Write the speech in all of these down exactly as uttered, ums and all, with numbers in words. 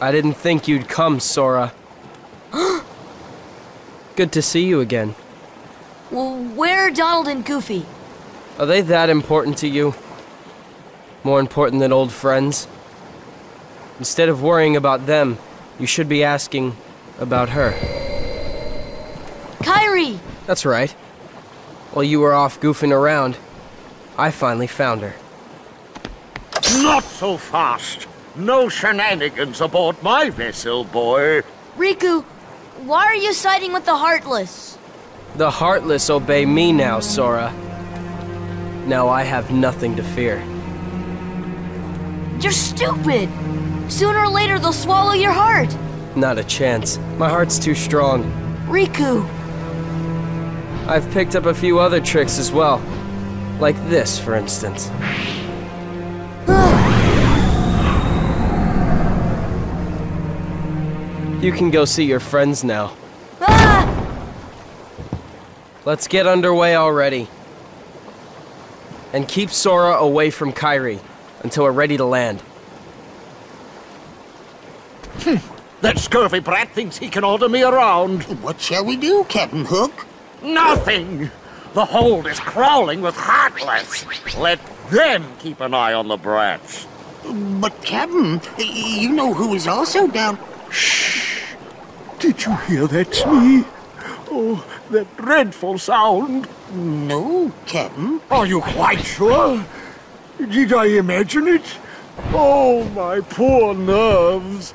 I didn't think you'd come, Sora. Good to see you again. Well, where are Donald and Goofy? Are they that important to you? More important than old friends? Instead of worrying about them, you should be asking about her. Kairi! That's right. While you were off goofing around, I finally found her. Not so fast! No shenanigans aboard my vessel, boy! Riku, why are you siding with the Heartless? The Heartless obey me now, Sora. Now I have nothing to fear. You're stupid! Sooner or later they'll swallow your heart! Not a chance. My heart's too strong. Riku! I've picked up a few other tricks as well. Like this, for instance. You can go see your friends now. Ah! Let's get underway already. And keep Sora away from Kairi until we're ready to land. Hm. That scurvy brat thinks he can order me around. What shall we do, Captain Hook? Nothing! The hold is crawling with Heartless. Let them keep an eye on the brats. But Captain, you know who is also down... Shh! Did you hear that, Smee? Oh, that dreadful sound. No, Captain. Are you quite sure? Did I imagine it? Oh, my poor nerves.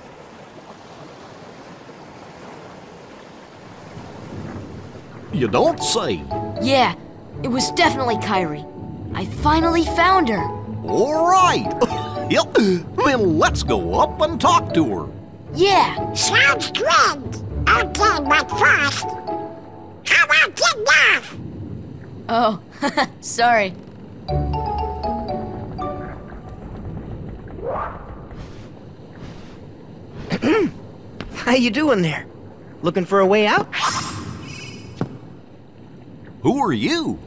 You don't say. Yeah, it was definitely Kairi. I finally found her. All right. Yep. Then let's go up and talk to her. Yeah. Sounds good. Okay, but first, how about your laugh? Oh, sorry. How you doing there? Looking for a way out? Who are you?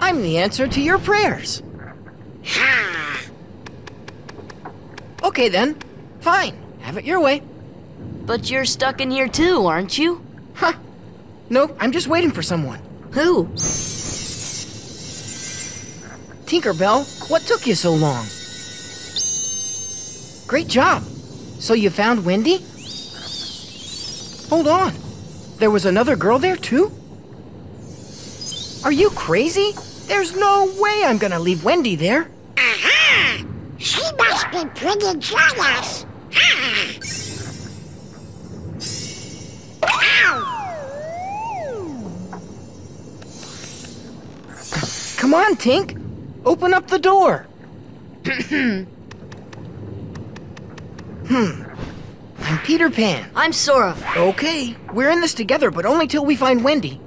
I'm the answer to your prayers. Okay then, fine. Have it your way. But you're stuck in here too, aren't you? Huh. Nope, I'm just waiting for someone. Who? Tinkerbell, what took you so long? Great job. So you found Wendy? Hold on. There was another girl there too? Are you crazy? There's no way I'm gonna leave Wendy there. Aha! She must be pretty jealous. Come on, Tink. Open up the door. Hmm. I'm Peter Pan. I'm Sora. Okay. We're in this together, but only till we find Wendy.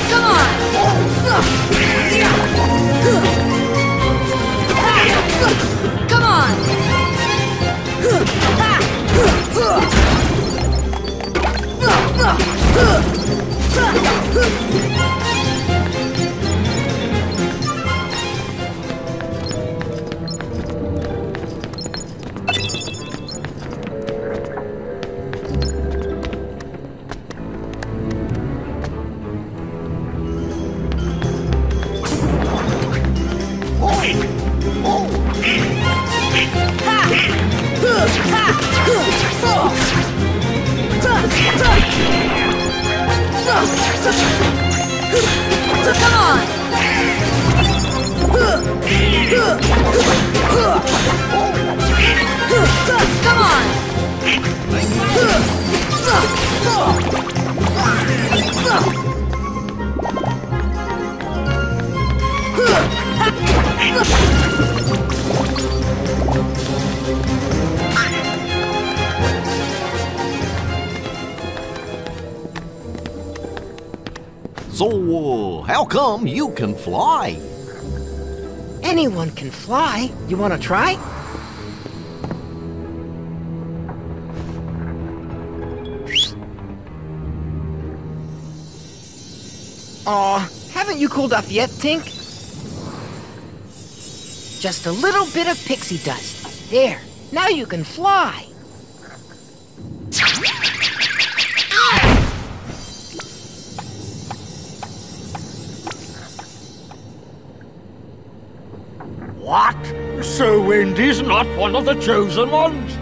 Come on! So, how come you can fly? Anyone can fly. You want to try? Aw, haven't you cooled off yet, Tink? Just a little bit of pixie dust. There, now you can fly. What? So Wendy's not one of the chosen ones?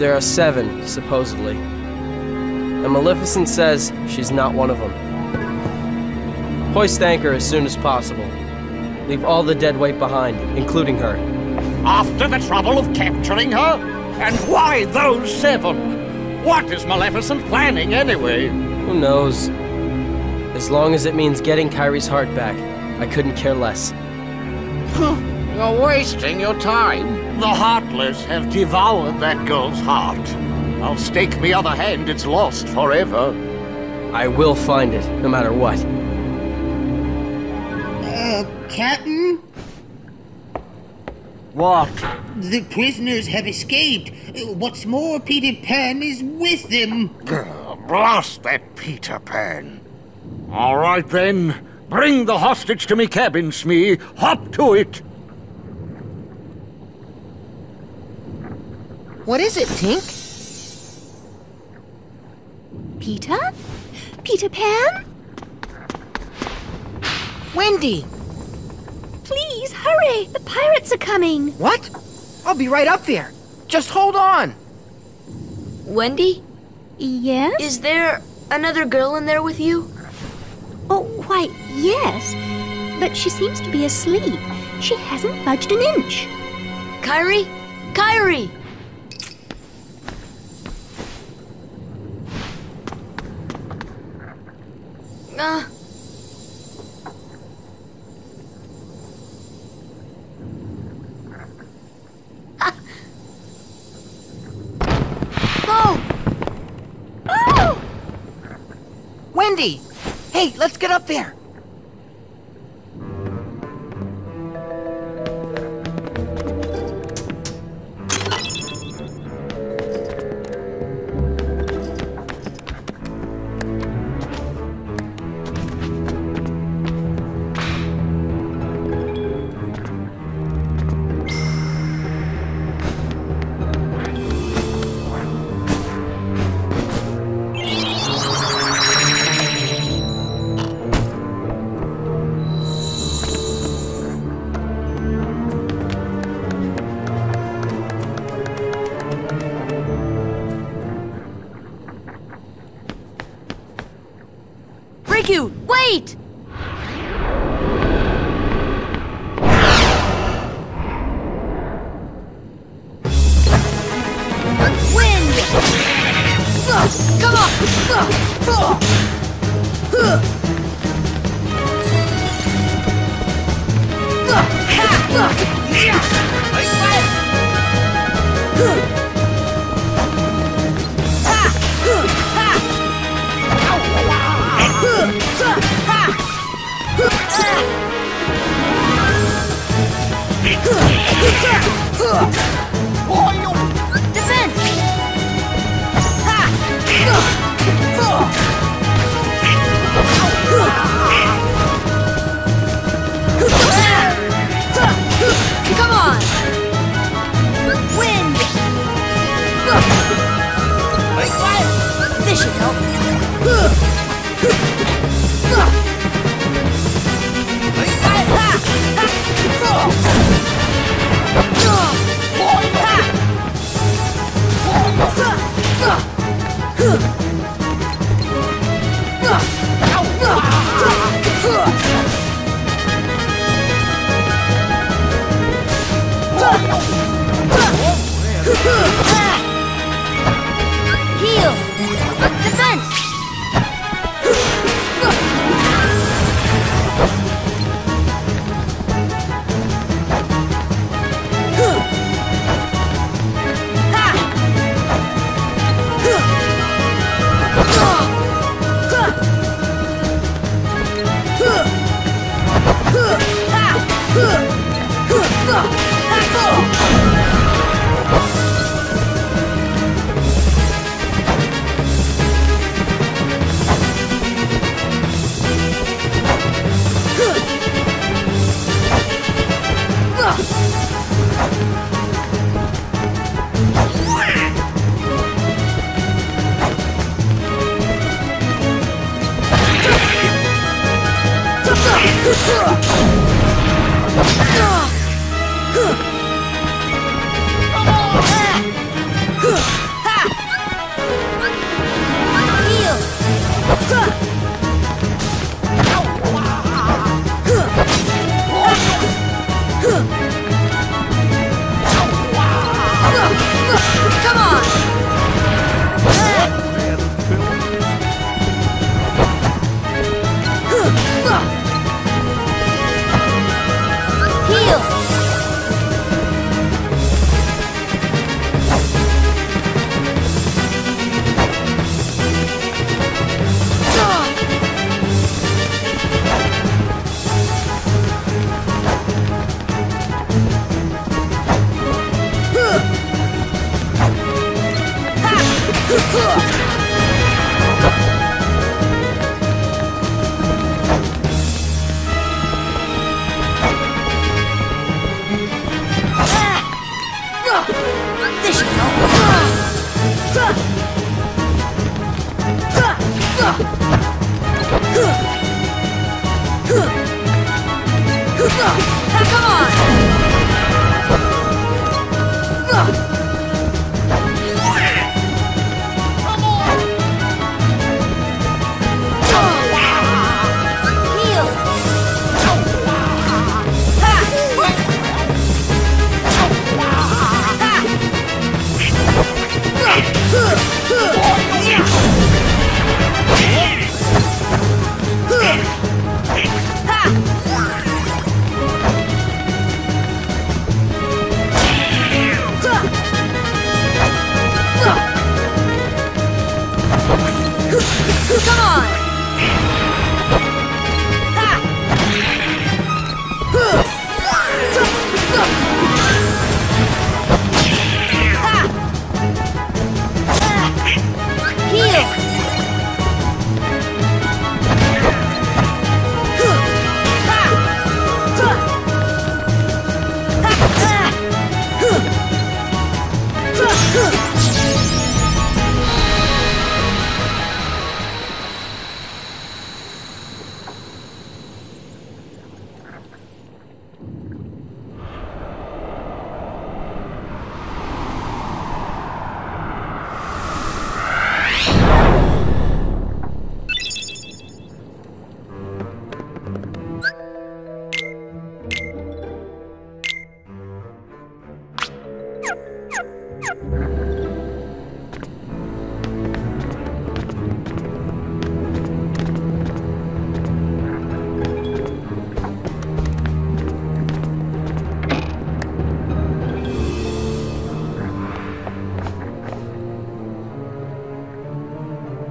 There are seven, supposedly. And Maleficent says she's not one of them. Hoist anchor as soon as possible. Leave all the dead weight behind, including her. After the trouble of capturing her? And why those seven? What is Maleficent planning anyway? Who knows? As long as it means getting Kairi's heart back, I couldn't care less. You're wasting your time. The Heartless have devoured that girl's heart. I'll stake me other hand it's lost forever. I will find it, no matter what. Uh, Captain? What? The prisoners have escaped. What's more, Peter Pan is with them. Grr, blast that Peter Pan. All right then. Bring the hostage to me cabin, Smee. Hop to it. What is it, Tink? Peter? Peter Pan? Wendy! Please, hurry! The pirates are coming! What? I'll be right up there! Just hold on! Wendy? Yes? Is there another girl in there with you? Oh, why, yes. But she seems to be asleep. She hasn't budged an inch. Kairi? Kairi! Uh. Ah. Oh. Oh. Wendy! Hey, let's get up there! Riku, wait!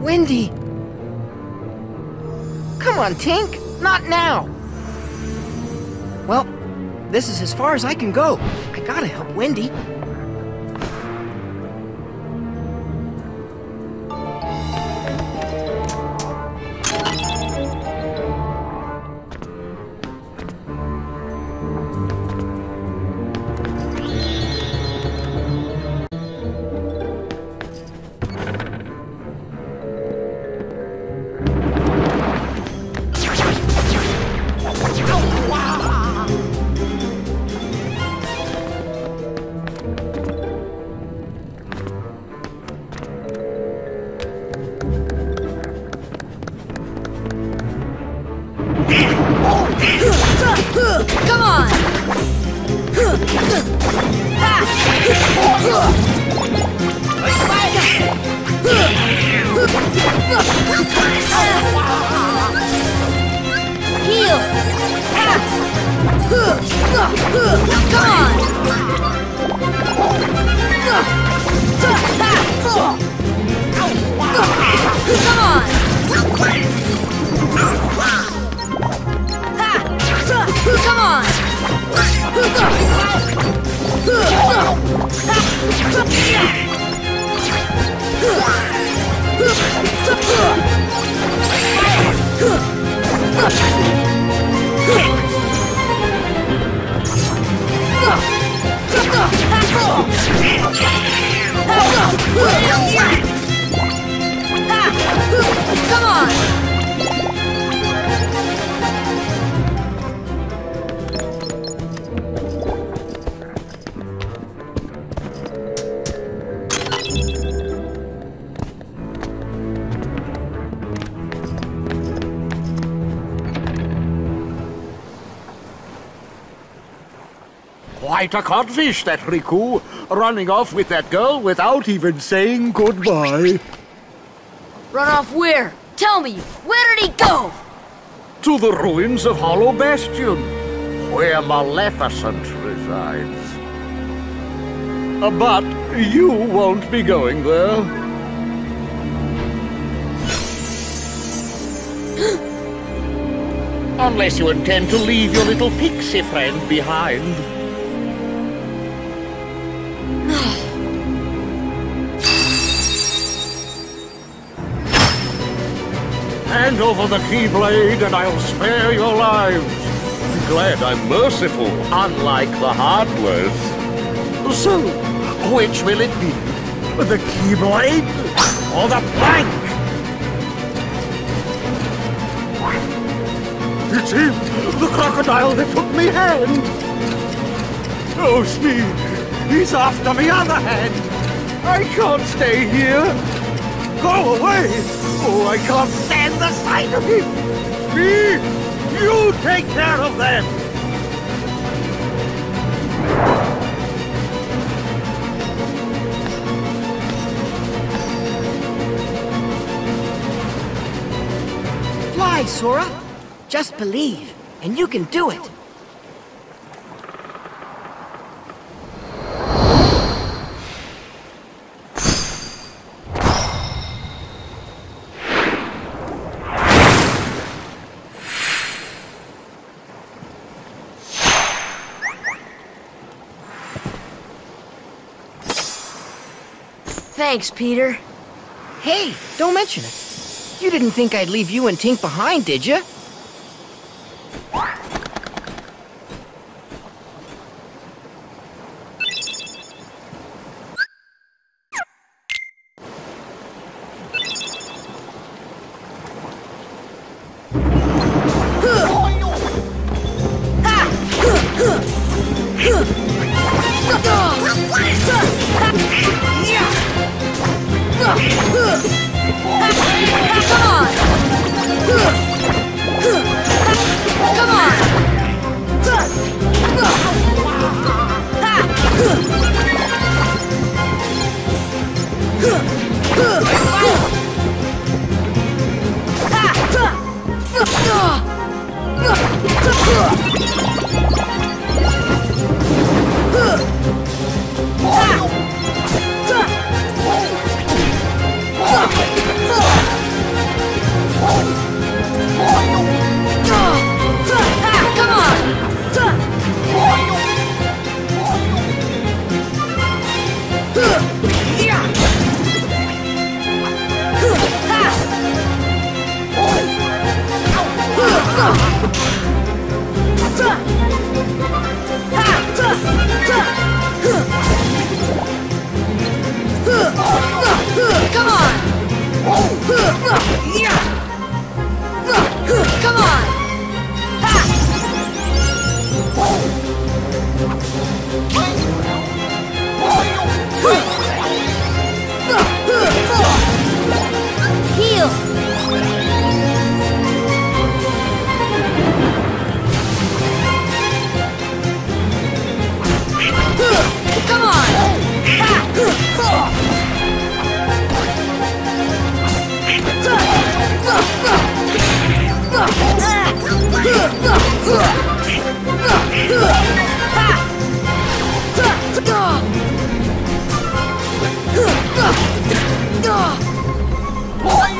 Wendy! Come on, Tink! Not now! Well, this is as far as I can go. I gotta help Wendy. Come on! quite a codfish, that Riku, running off with that girl without even saying goodbye. Run off where? Tell me, where did he go? To the ruins of Hollow Bastion, where Maleficent resides. Uh, but you won't be going there. Unless you intend to leave your little pixie friend behind. Hand over the keyblade and I'll spare your lives. I'm glad I'm merciful, unlike the Heartless. So, which will it be? The keyblade or the plank? It's him! The crocodile that took me hand! Oh, Smee! He's after me other hand! I can't stay here! Go away! Oh, I can't stand the sight of him! Smee! You take care of them! Fly, Sora! Just believe, and you can do it. Thanks, Peter. Hey, don't mention it. You didn't think I'd leave you and Tink behind, did you?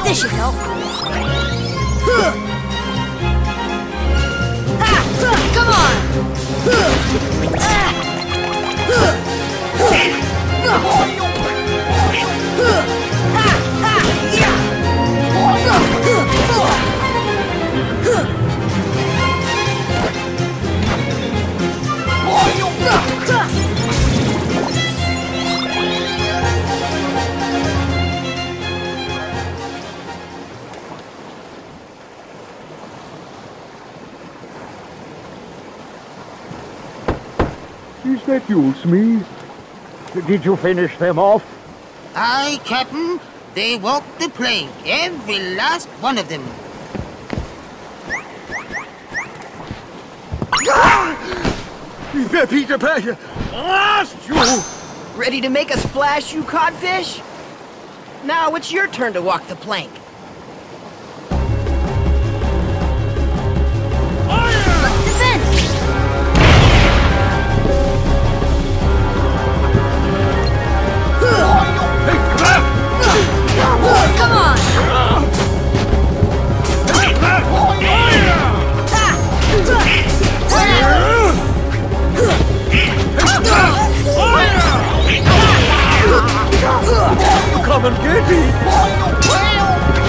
This should help. Come on! Is that you, Smee? Did you finish them off? Aye, Captain. They walked the plank, every last one of them. Peter Pan! Lost you! Ready to make a splash, you codfish? Now it's your turn to walk the plank. Come and get me!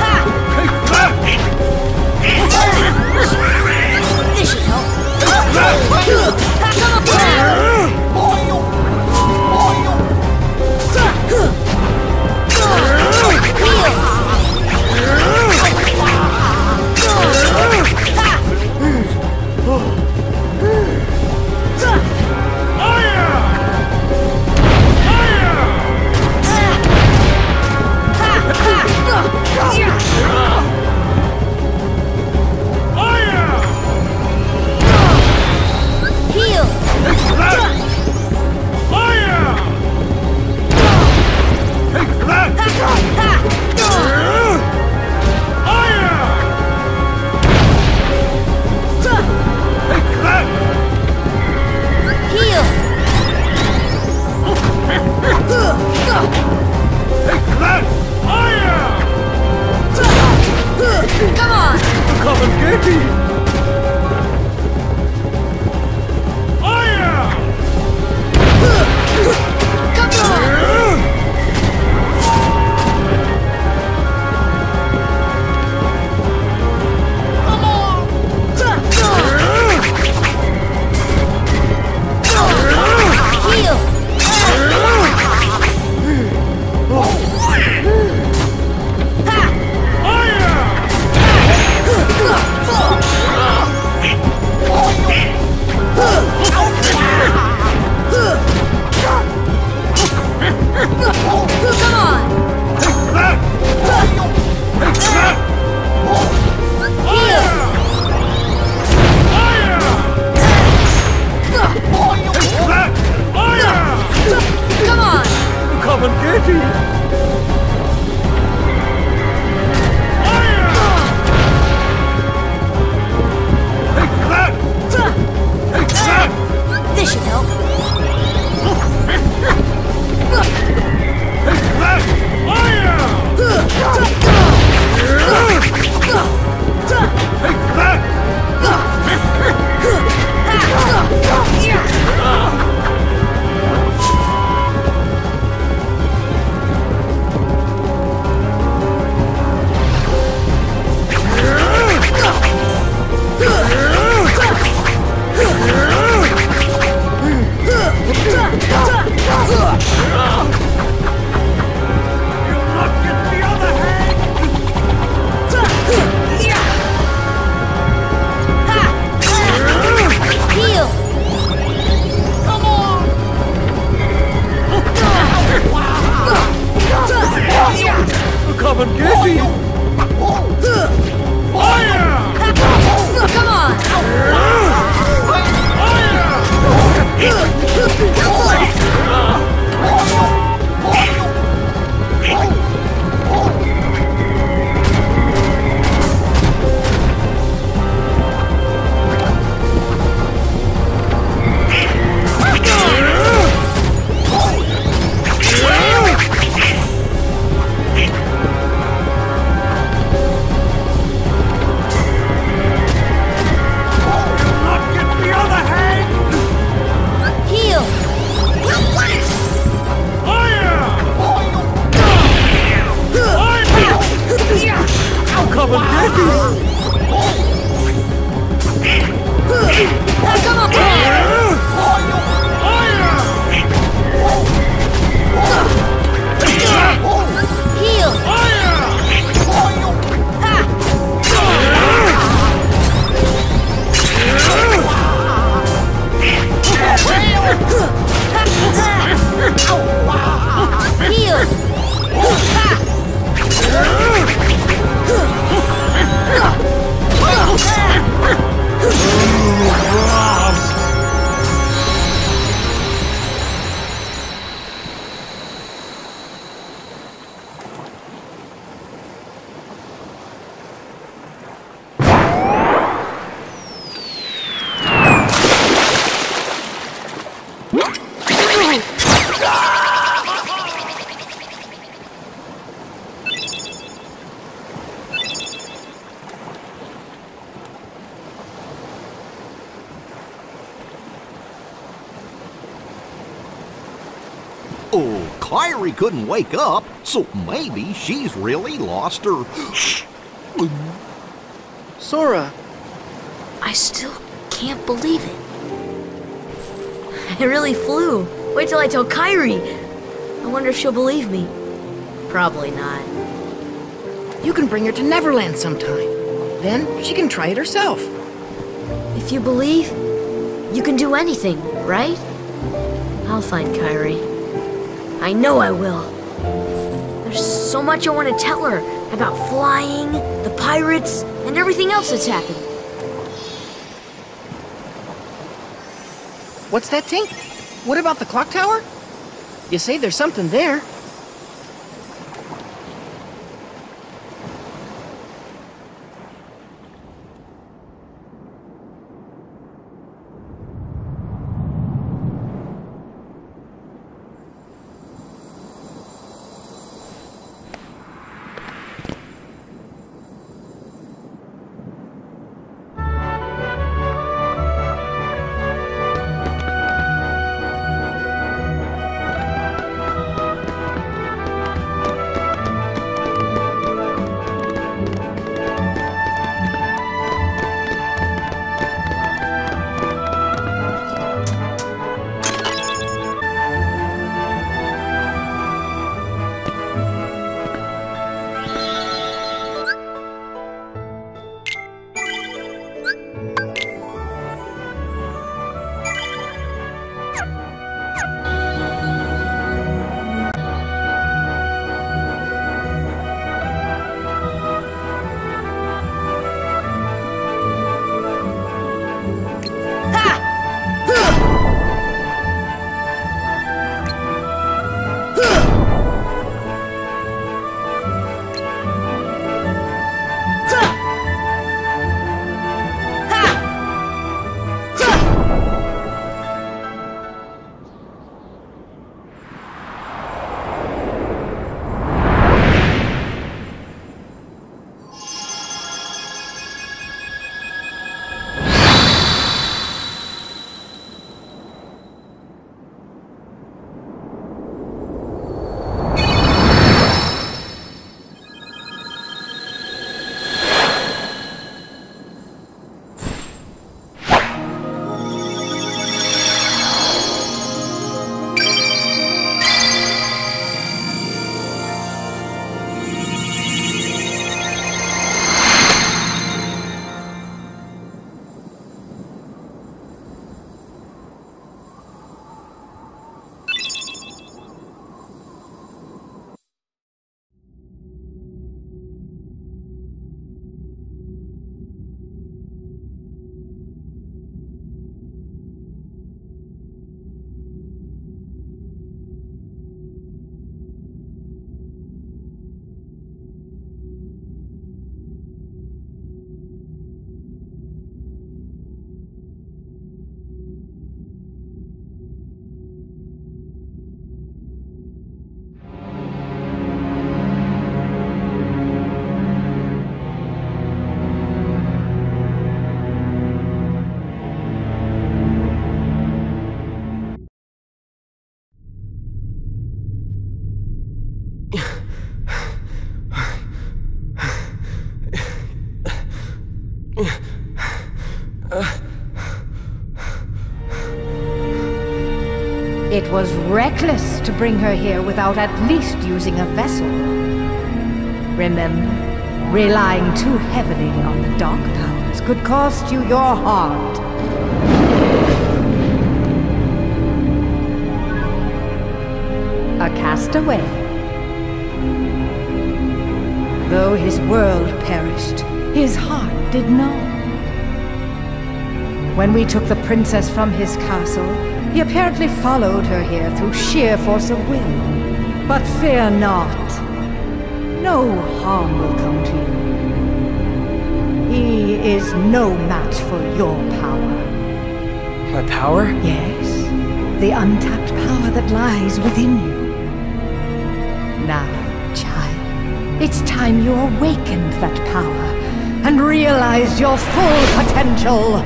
Kairi couldn't wake up, so maybe she's really lost her... Sora! I still can't believe it. I really flew. Wait till I tell Kairi. I wonder if she'll believe me. Probably not. You can bring her to Neverland sometime. Then she can try it herself. If you believe, you can do anything, right? I'll find Kairi. I know I will. There's so much I want to tell her about flying, the pirates, and everything else that's happened. What's that, Tink? What about the clock tower? You say there's something there. It was reckless to bring her here without at least using a vessel. Remember, relying too heavily on the dark powers could cost you your heart. A castaway. Though his world perished, his heart did not. When we took the princess from his castle, he apparently followed her here through sheer force of will. But fear not. No harm will come to you. He is no match for your power. My power? Yes. The untapped power that lies within you. Now, child, it's time you awakened that power and realized your full potential.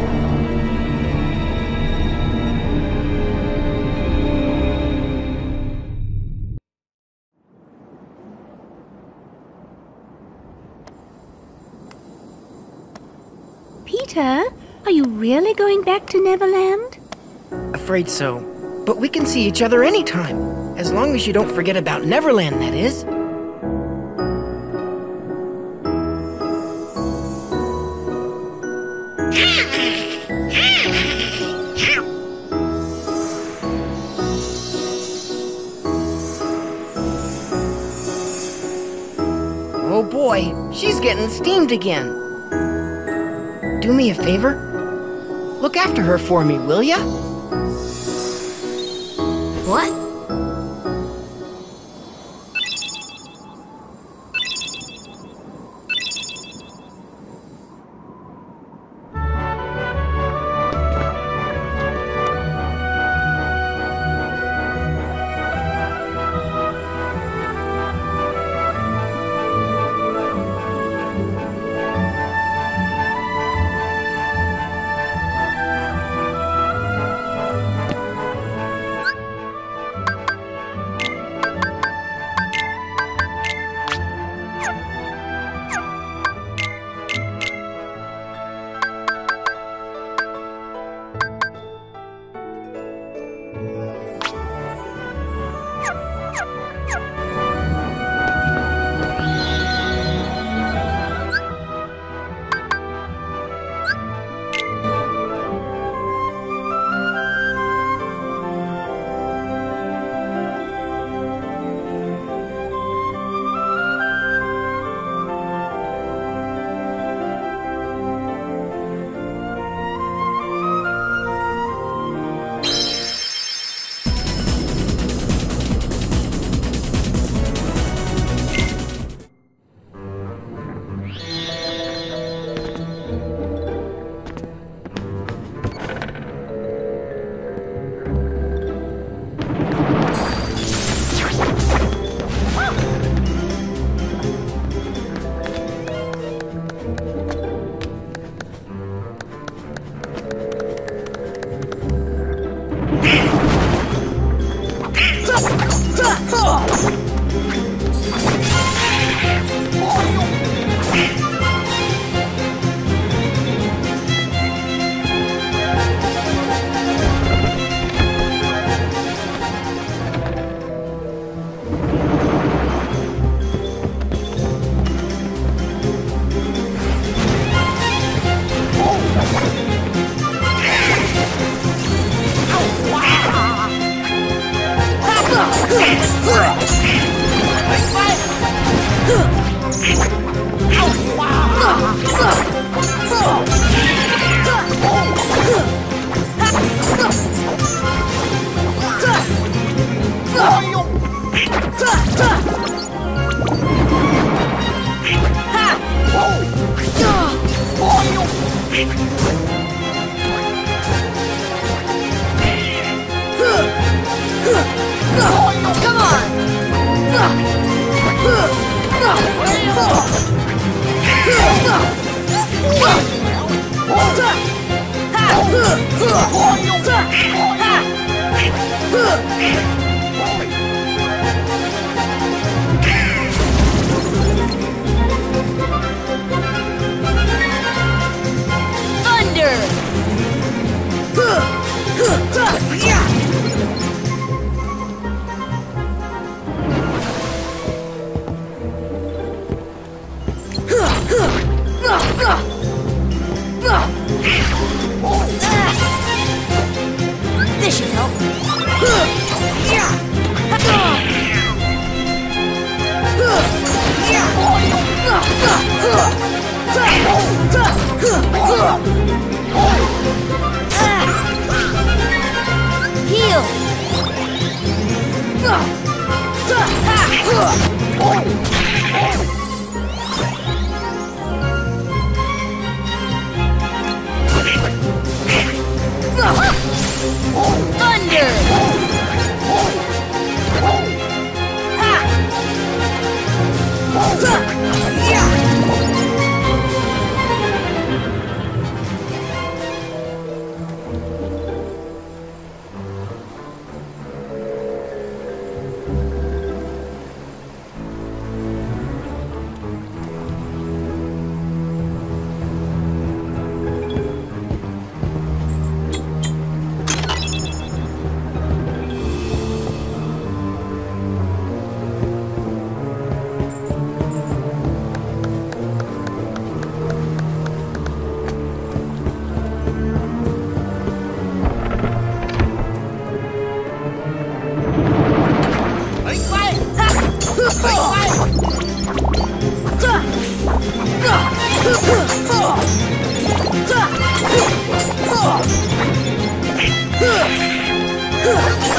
Peter, are you really going back to Neverland? Afraid so. But we can see each other anytime. As long as you don't forget about Neverland, that is. Oh boy, she's getting steamed again. Do me a favor? Look after her for me, will ya? What?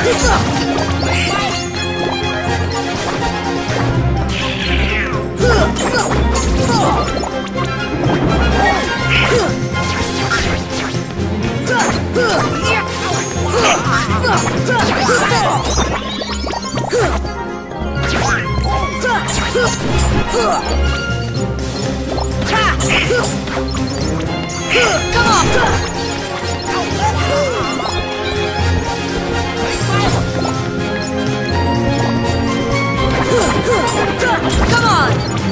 Come on!